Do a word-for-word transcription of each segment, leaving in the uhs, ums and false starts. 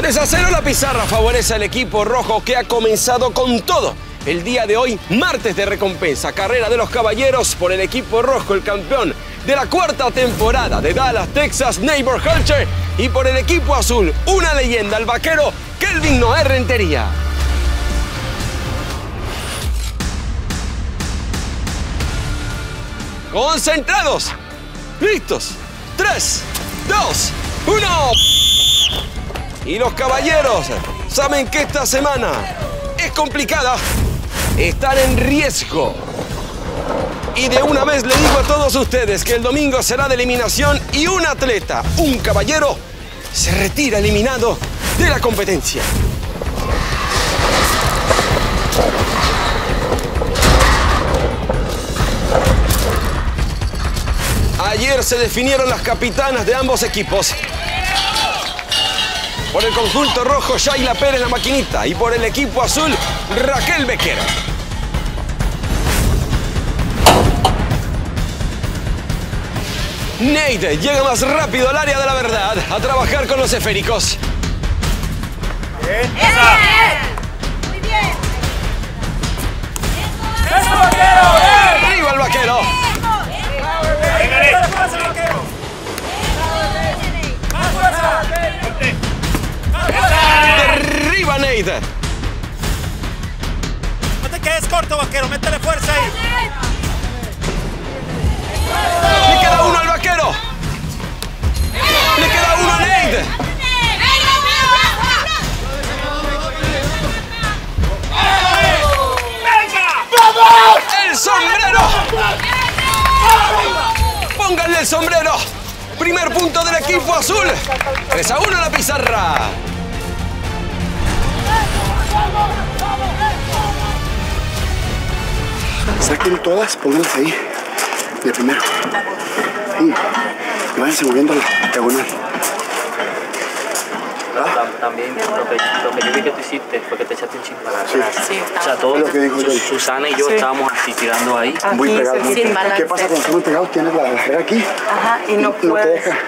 tres a cero, la pizarra favorece al equipo rojo que ha comenzado con todo. El día de hoy, martes de recompensa, carrera de los caballeros por el equipo rojo, el campeón de la cuarta temporada de Dallas, Texas Neighbor Hulcher, y por el equipo azul, una leyenda, el vaquero Kelvin Noah Rentería. Concentrados, listos, tres, dos, uno. Y los caballeros saben que esta semana es complicada, están en riesgo. Y de una vez le digo a todos ustedes que el domingo será de eliminación y un atleta, un caballero, se retira eliminado de la competencia. Ayer se definieron las capitanas de ambos equipos. Por el conjunto rojo, Shaila Pérez, la maquinita. Y por el equipo azul, Raquel Bequera. Nate llega más rápido al área de la verdad a trabajar con los esféricos. ¡Bien! ¡Bien! ¡Muy bien! ¡Eso, vaquero! ¡Bien! ¡Arriba el vaquero! ¡Más fuerza, vaquero! ¡Más fuerza! ¡Más fuerza! ¡Derriba, Nate! No te quedes corto, vaquero. Métele fuerza ahí. ¡Le queda uno al vaquero! ¡Le queda uno a Nate! ¡Vamos! ¡El sombrero! ¡Pónganle el sombrero! Primer punto del equipo azul. tres a uno en la pizarra. Saquen todas, pónganse ahí. De primero. Sí. Y váyanse moviendo la diagonal. ¿Ah? También lo que, lo que yo vi que tú hiciste fue que te echaste un chin para atrás. Sí. Sí. O sea, todo lo que dijo yo. Susana y yo sí. Estábamos así tirando ahí. Aquí, muy pegados. Muy pegados. ¿Qué pasa cuando estamos pegados? Tienes la barrera aquí. Ajá, y no, no puedes. Te deja.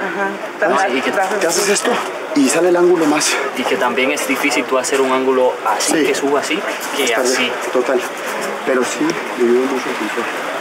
Ajá. ¿Y que te haces esto? Y sale el ángulo más. Y que también es difícil tú hacer un ángulo así, sí. Que suba así, que total, así. Total. Pero sí, le dio mucho control.